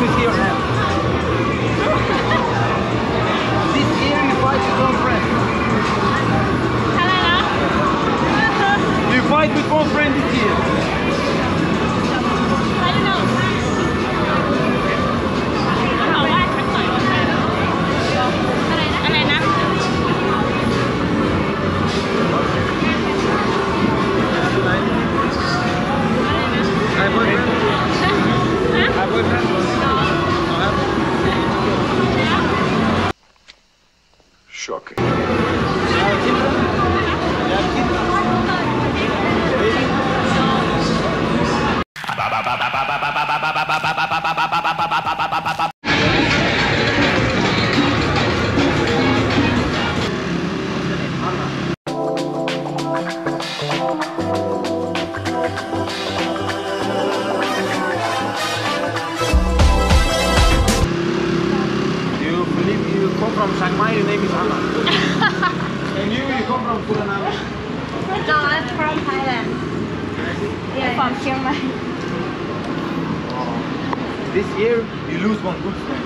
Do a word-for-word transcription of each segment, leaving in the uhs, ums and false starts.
to see your hand. This year you fight with one friend. You fight with one friend this year. I don't know. Shocking. From Chiang Mai, your name is Anna. And you, you come from Kuranawa? No, I'm from Thailand. Yeah, I'm from Chiang Mai. Oh. This year, you lose one good friend.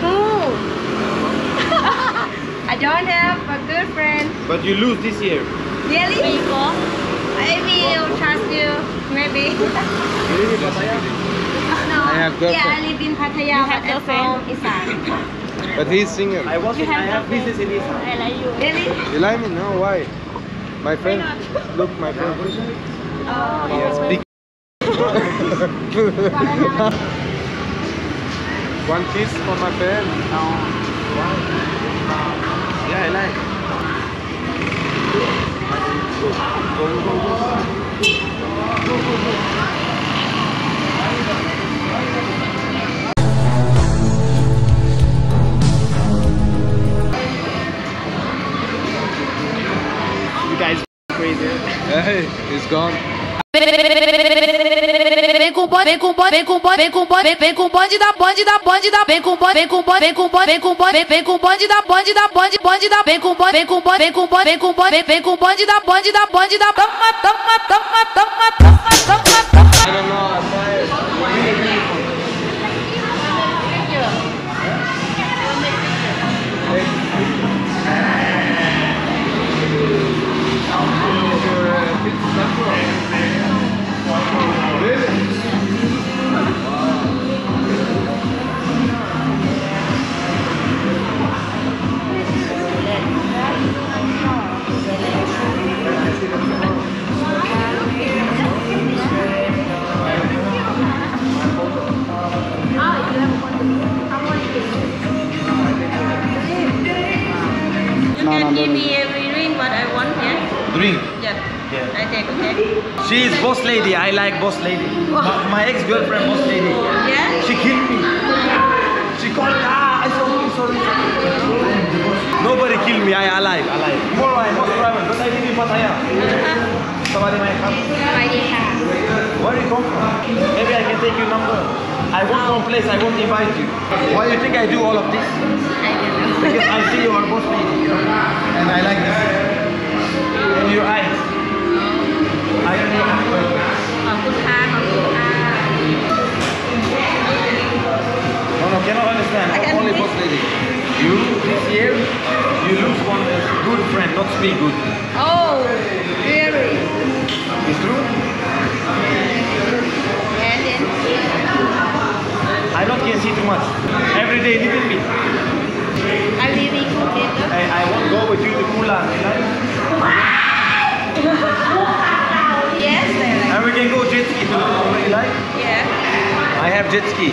Cool. I don't have a good friend. But you lose this year. Really? Maybe I'll trust you. Maybe. You live in Pattaya? No. I have girlfriend. Yeah, I live in Pattaya, but I'm from Isan. But he's single. I was. I have business in Isan. I like you. Really? You like me? No, why? My friend. Look, my friend. Oh, yes. Big. One piece for my friend. No. Why? Yeah, I like. Go, go, go, go. Go, go, go. Hey, it's gone. Vem com bonde, vem com bonde, vem com bonde, vem com bonde, vem com bonde da bonde da bonde da vem com bonde, vem com bonde, vem com bonde, vem com bonde, vem com bonde da bonde da bonde bonde da vem com bonde, vem com bonde, vem com bonde, vem com bonde, vem com bonde da bonde da bonde da toma, toma, toma, toma, toma, toma, toma. I don't know, I'm tired. Thank you. You can give me every drink what I want, yeah? Drink? Yeah. Yeah. I take, okay? She is boss lady. I like boss lady. My, my ex-girlfriend boss lady. Yeah? She killed me. She called me. Ah, I'm sorry, sorry, sorry. Nobody killed me. I alive, alive. Tomorrow I was private, but I live in Pattaya. Somebody might come. Where do you come from? Maybe I can take your number. I want some place. I won't invite you. Why do you think I do all of this? I don't know. Because I see you are boss lady. And I like this. And your eyes. I don't know how to do it. No, no, cannot understand. I'm only boss lady. You, this year, you lose one good friend, not three good. Oh, really? It's true? And then? I don't can see too much. Every day, little bit. I really forget. I, I won't go with you to Kula. Yes, like. And we can go jet ski to the company, like? Yeah. I have jet ski.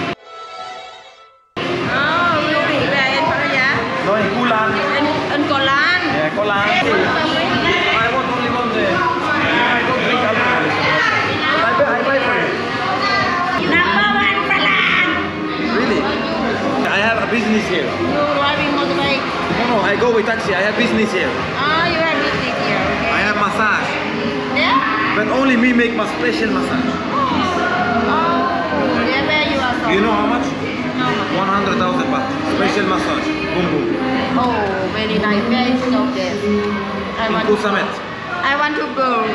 Oh, really? Where in Pattaya? No, in Kulan. In, in Kulan? Yeah, Kulan. I want only one day. I don't drink alcohol. I buy, I buy for you. Number one Kulan! Really? I have a business here. You're driving motorbike? No, no, I go with taxi. I have business here. Oh, you have business here, okay. I have massage. But only me make my special massage. Oh, yeah, where you are from? You know how much? How much? one hundred thousand baht. Special massage. Boom boom. Oh, very nice. Where is your place? I want to go. I want to go.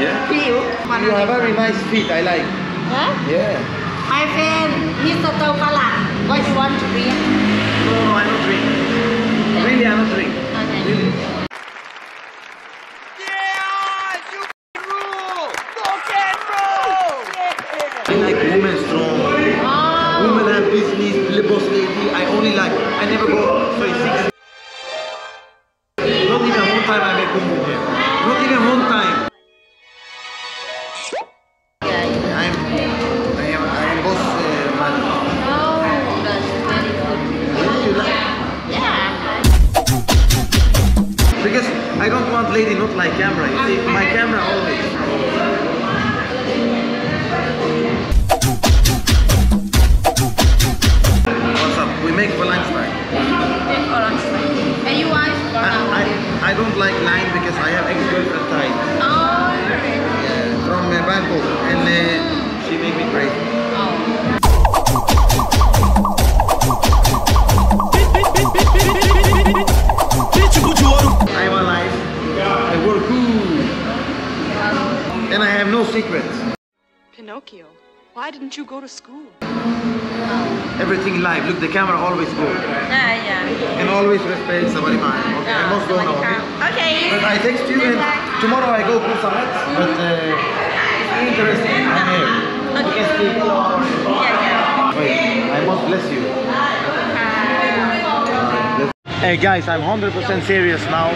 Yeah? Feel. You have very nice feet, I like. Huh? Yeah. My friend, Mister Topala, what you want to drink? No, no, I don't drink. Yeah. Really, I don't drink. Okay. Really. Yeah, you can rule! Rock and roll! Yeah. I like women strong. Oh. Women have business, liberal lady. I only like, I never go, so it's six. Not even one time I make a move here. Not even one time. I don't want lady not like camera, you see, my camera always. What's up? We make for lunchtime. Make for lunchtime. And you want for I, I, I don't like line because I have ex-girlfriend Thai. Oh, okay. Yeah, from uh, Bangkok, and uh, mm. she make me crazy. Oh. I'm alive. I work cool. And I have no secrets. Pinocchio, why didn't you go to school? Everything live. Look, the camera always goes. Yeah, yeah. And always respect somebody mine. Okay, yeah, I must go now. Okay. But I text you and tomorrow I go Pulsar. But uh, it's interesting. I'm here. Okay. We can speak all hours. Yeah, yeah. Wait, I must bless you. Hey guys, I'm one hundred percent serious now.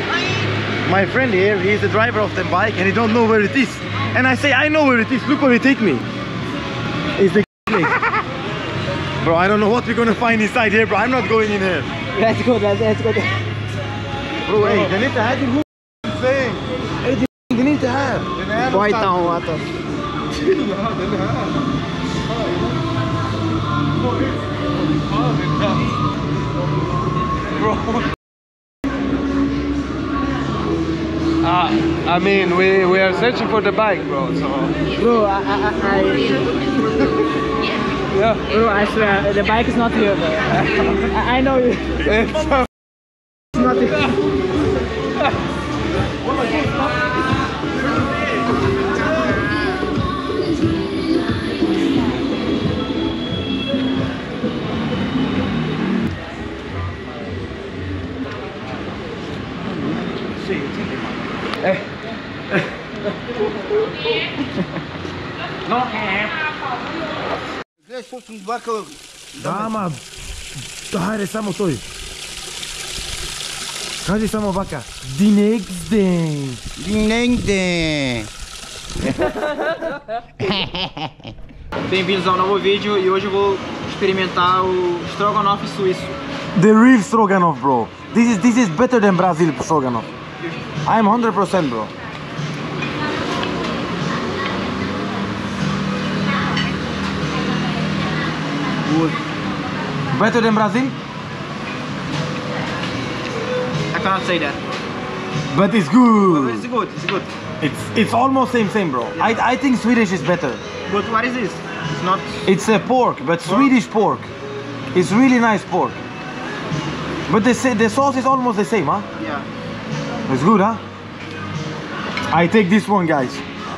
My friend here, he's the driver of the bike and he don't know where it is. And I say, I know where it is, look where he take me. It's the place. Bro, I don't know what we're gonna find inside here, bro. I'm not going in here. Let's go, let's, let's go. Bro, hey, they need to have who saying? Hey, they need to have. White town water. Bro. Uh, I mean, we, we are searching for the bike, bro, so... Bro, I... I, I... yeah. Bro, I swear, the bike is not here, bro. I, I know you. It's, a... it's not here. Dama, dajte samo to. Kaži samo baka. The next day. The next day. Bem-vindos ao novo vídeo e hoje eu vou experimentar o Stroganoff suíço. The real Stroganoff, bro. This is this is better than Brazil Stroganoff. I'm one hundred percent, bro. Good. Better than Brazil? I cannot say that. But it's good. But it's good. It's good. It's it's almost same same, bro. Yeah. I I think Swedish is better. But what is this? It's not. It's a pork, but pork? Swedish pork. It's really nice pork. But they say the sauce is almost the same, huh? Yeah. It's good, huh? I take this one, guys.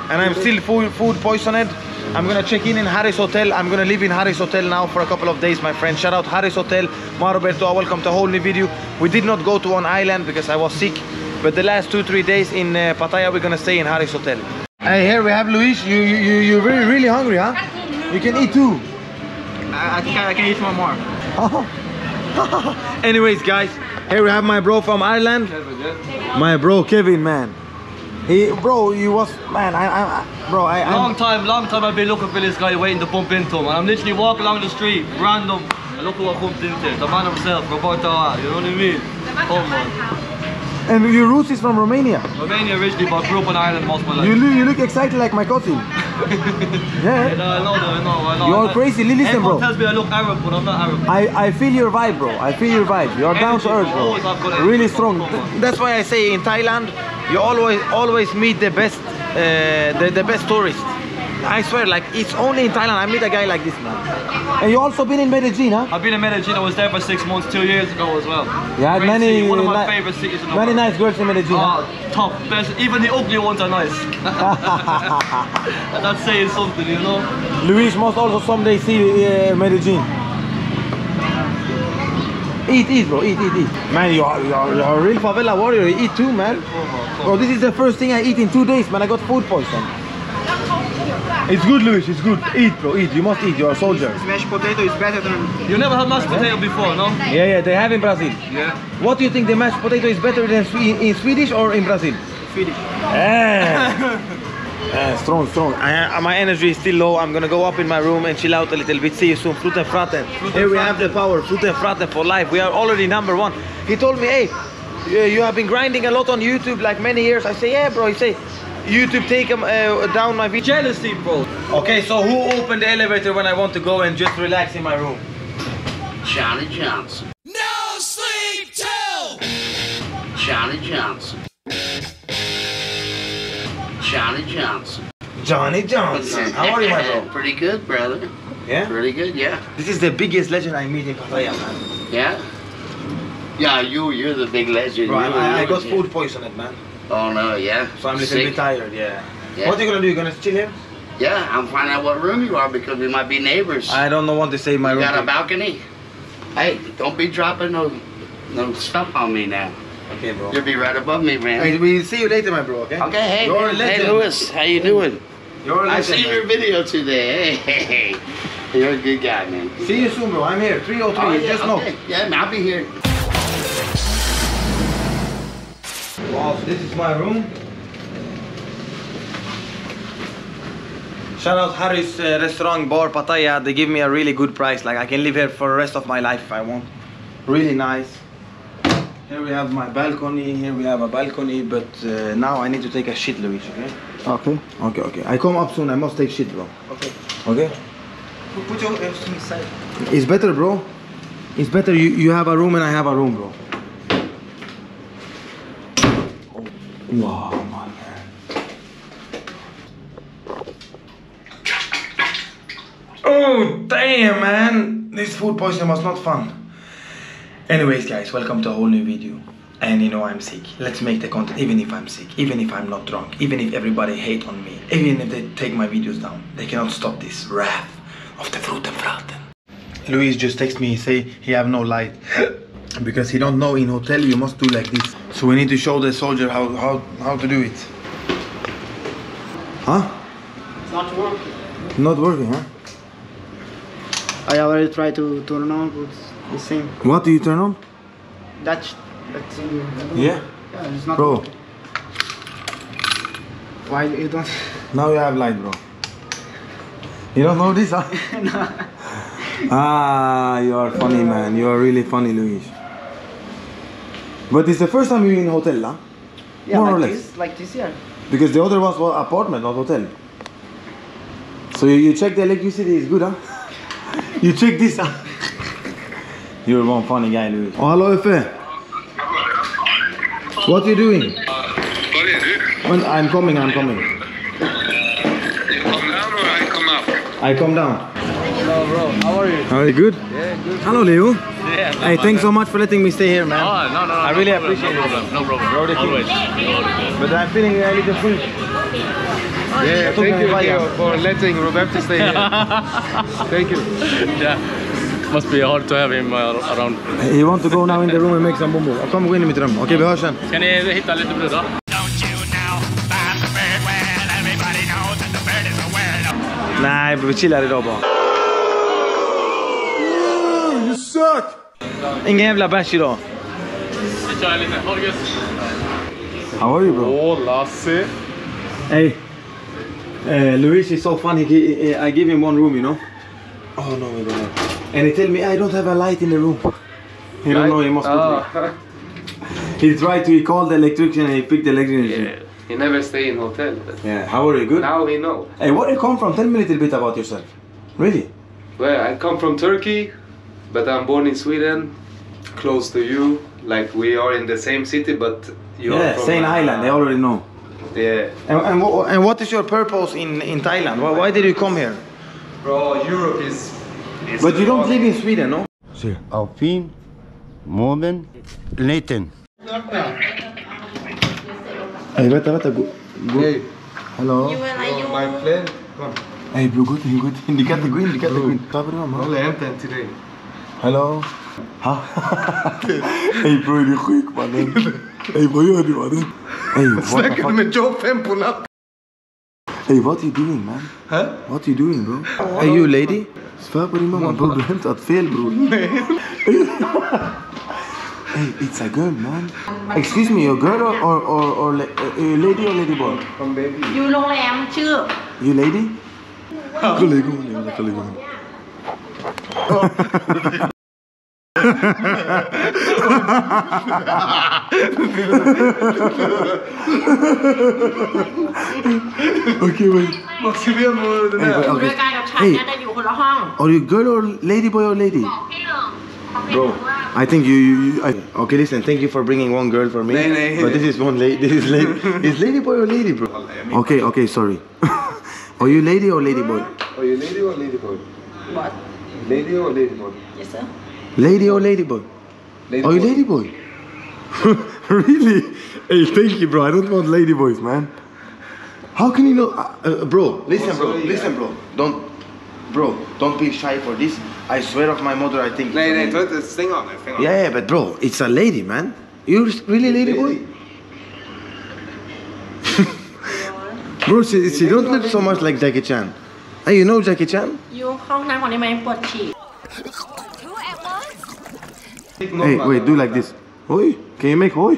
And I'm still food food poisoned. I'm gonna check in in Harris Hotel. I'm gonna live in Harris Hotel now for a couple of days, my friend. Shout out Harris Hotel, Maroberto. Welcome to a whole new video. We did not go to an island because I was sick, but the last two three days in uh, Pattaya we're gonna stay in Harris Hotel. Hey, here we have Luis. You you you you're really really hungry, huh? You can eat too. I, I think I can eat one more. Anyways, guys, here we have my bro from Ireland. My bro Kevin, man. He, bro, you was man. I, I, bro, I. Long I'm, time, long time. I've been looking for this guy, waiting to bump into him, and I'm literally walking along the street, random. And look who I bumped into. The man himself, Pattaya. You know what I mean? Come on. And your roots is from Romania. Romania originally, but I grew up in Ireland most of my life. You look, you look excited like my cousin. Yeah. No, I know, I know, I know. You're I, crazy. Listen, everyone bro. Tells me I look Arab, but I'm not Arab. I, I feel your vibe, bro. I feel your vibe. You're down to earth, bro. Energy, really strong. Th that's why I say in Thailand. You always always meet the best uh, the, the best tourists. I swear, like it's only in Thailand I meet a guy like this, man. And you also been in Medellin, huh? I've been in Medellin. I was there for six months, two years ago as well. Yeah, Great many. City. One of my favorite cities in the Many world. Nice girls in Medellin. Oh, huh? Top. Best. Even the ugly ones are nice. That's saying something, you know. Luis must also someday see uh, Medellin. Eat, eat, bro. Eat, eat, eat. Man, you are, you are, you are a real favela warrior. You eat too, man. Oh, oh. Bro, this is the first thing I eat in two days, man. I got food poisoning. It's good, Luis, it's good. Eat, bro, eat. You must eat, you're a soldier. Mashed potato is better than... You never had mashed potato before, no? Yeah, yeah, they have in Brazil. Yeah. What do you think, the mashed potato is better than in Swedish or in Brazil? Swedish. Yeah. Yeah, strong, strong. I, my energy is still low. I'm gonna go up in my room and chill out a little bit. See you soon. Fruten Fraten. Here we have the power. Fruten Fraten for life. We are already number one. He told me, hey, you have been grinding a lot on YouTube like many years. I say, yeah, bro. He say, YouTube take him uh, down my video. Jealousy, bro. Okay, so who opened the elevator when I want to go and just relax in my room? Charlie Johnson. No sleep till Charlie Johnson. Johnny Johnson. Johnny Johnson. How are you, my bro? Pretty good, brother. Yeah? Pretty good, yeah. This is the biggest legend I meet in Pattaya, man. Yeah? Yeah, you, you're the big legend. Bro, you, I, I got food here. Poisoning, man. Oh no, yeah. So I'm a little Sick. bit tired, yeah. yeah. What are you gonna do? You gonna chill here? Yeah, I'm finding out what room you are because we might be neighbors. I don't know what to say my you room. You got here. a balcony? Hey, don't be dropping no, no stuff on me now. Okay, bro. You'll be right above me, man. Hey, we'll see you later, my bro, okay? Okay, hey, You're hey, Luis, how you doing? You're a legend, I seen man. your video today, hey. You're a good guy, man. Good see guy. you soon, bro. I'm here, three oh three, oh, yeah, just okay. know. Yeah, man, I'll be here. Wow, so this is my room. Shout out Harris uh, Restaurant Bar Pattaya. They give me a really good price. Like I can live here for the rest of my life if I want. Really nice. Here we have my balcony. Here we have a balcony. But uh, now I need to take a shit, Luis. Okay. Okay. Okay. Okay. I come up soon. I must take shit, bro. Okay. Okay. Put your everything inside. It's better, bro. It's better. You you have a room and I have a room, bro. Wow, my man. Oh, damn, man. This food poisoning was not fun. Anyways, guys, welcome to a whole new video. And you know I'm sick. Let's make the content even if I'm sick, even if I'm not drunk, even if everybody hate on me, even if they take my videos down. They cannot stop this wrath of the Fruten Fraten. Luis just texted me, say he have no light. Because he don't know, in hotel you must do like this. So we need to show the soldier how, how, how to do it. Huh? It's not working. Not working, huh? I already tried to turn on, but it's the same. What do you turn on? That that's in Yeah? Yeah, it's not Bro. Working. Why you don't? Now you have light, bro. You don't know this, huh? No. Ah, you are funny, man. You are really funny, Luis. But it's the first time you're in hotel, huh? Yeah, More like or less. This, like this year. Because the other was well, apartment, not hotel. So you, you check the electricity is good, huh? You check this, huh? You're one funny guy, Luis. Oh, hello, Efe. What are you doing? When I'm coming, I'm coming. You come down or I come up? I come down. Hello, bro. How are you? Are you good? Yeah, good. Hello, Leo. Yeah, no, hey, thanks so much for letting me stay here, man. Oh, no, no, no, I really no problem, appreciate no problem, it. No problem, no problem. Always. Always. But I'm feeling a little full. Yeah, thank you, Leo, for letting Roberto stay here. Thank you. Yeah, must be hard to have him uh, around. He wants to go now in the room and make some bumbo. Come with me, Trump. Okay, behörs sen. Can you hit a little bit, huh? Nej, vi chillar idag bara. Ingen jävla bärs idag. How are you, bro? Oh, Lassie. Hey, uh, Luis is so funny. He, uh, I give him one room, you know. Oh no, we don't know. And he tell me I don't have a light in the room. He don't know. He must. Oh. He tried to. He called the electrician and he picked the electrician. Yeah. He never stay in hotel. Yeah. How are you? Good. Now we know. Hey, where you come from? Tell me a little bit about yourself. Really? Well, I come from Turkey. But I'm born in Sweden, close to you. Like we are in the same city, but you yeah, are from same uh, island. They already know. Yeah. And and, wh and what is your purpose in in Thailand? Why, why did you come here? Bro, Europe is It's but you don't live in Sweden, no? See, Alpine, Morven, Leighton. Hey, wait, wait, go. go. Hey. Hello. You and I, you. My plan. Come. Hey, bro, good, good. You got the green, you got the green. Only empty today. Hello. Huh? Hey, bro, you're quick, man. Hey, bro, you're quick, man. Hey, what the fuck? It's like I'm pulling up. Hey, what are you doing, man? Huh? What are you doing, bro? Are hey, you a lady? Stop, bro, man. Bro, you have to fail, bro. Hey, it's a girl, man. Excuse me, your girl or or or, or la uh, lady or lady boy? From baby. You know I am too. You lady? Go lay, go lay, go lay, go lay. Okay, wait. Hey, are you girl or lady boy or lady? Bro, I think you. you, you I, okay, listen. Thank you for bringing one girl for me. Nee, nee, but this is one lady. This is lady. Is lady boy or lady, bro? Okay, okay. Sorry. Are you lady or lady boy? Are you lady or lady boy? What? Lady or lady boy? Yes, sir. Lady or lady boy? Lady Are you boy. lady boy? Really? Hey, thank you, bro. I don't want lady boys, man. How can you know, uh, uh, bro? Listen, bro. Listen, bro. Don't, bro. Don't be shy for this. I swear of my mother, I think. Lady, lady. Put this thing on. Thing on. Yeah, yeah, but bro, it's a lady, man. You're really lady, lady. boy? Bro, she, she don't look so much like Jackie Chan. Hey, you know Jackie Chan? You Hey, wait, do like this. Oi, can you make oi?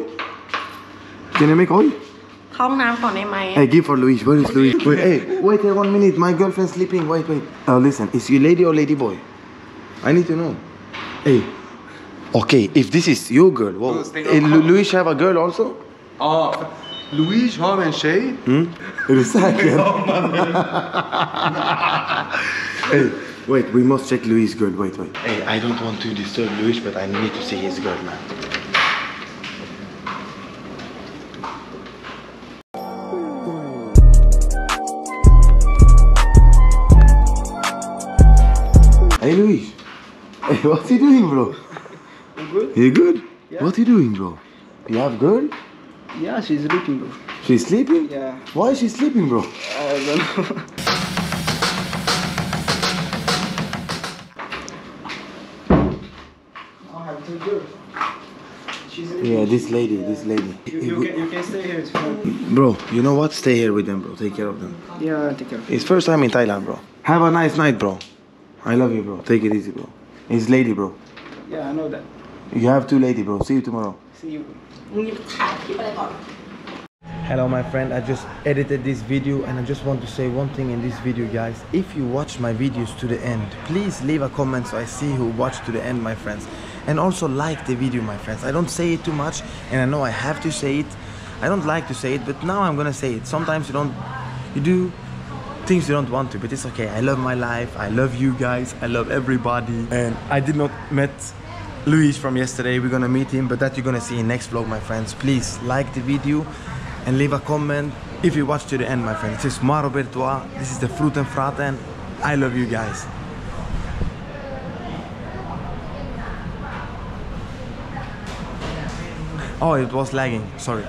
Can you make oi? Hey, give for Luis. Where is Luis? Wait, hey, wait here one minute. My girlfriend's sleeping. Wait, wait. Uh, listen, is you lady or lady boy? I need to know. Hey, okay, if this is your girl, well, hey, Luis have a girl also? Oh, Luis, how and she? Hmm? Hey. Wait, we must check Luis' girl, wait, wait. Hey, I don't want to disturb Luis, but I need to see his girl, man. Hey, Luis. Hey, what you doing, bro? I'm good. You good? Yeah. What you doing, bro? You have girl? Yeah, she's sleeping, bro. She's sleeping? Yeah. Why is she sleeping, bro? I don't know. Yeah, this lady, this lady. You, you, can, you can stay here. It's fine. Bro, you know what? Stay here with them, bro. Take care of them. Yeah, I'll take care of them. It's first time in Thailand, bro. Have a nice night, bro. I love you, bro. Take it easy, bro. It's lady, bro. Yeah, I know that. You have two lady, bro. See you tomorrow. See you. Hello, my friend. I just edited this video and I just want to say one thing in this video, guys. If you watch my videos to the end, please leave a comment so I see who watched to the end, my friends. And also like the video, my friends. I don't say it too much, and I know I have to say it. I don't like to say it, but now I'm gonna say it. Sometimes you don't, you do things you don't want to, but it's okay. I love my life. I love you guys. I love everybody. And I did not met Luis from yesterday. We're gonna meet him, but that you're gonna see in next vlog, my friends. Please like the video and leave a comment if you watch to the end, my friends. This is Maro Bertois. This is the Fruten Fraten. I love you guys. Oh, it was lagging, sorry.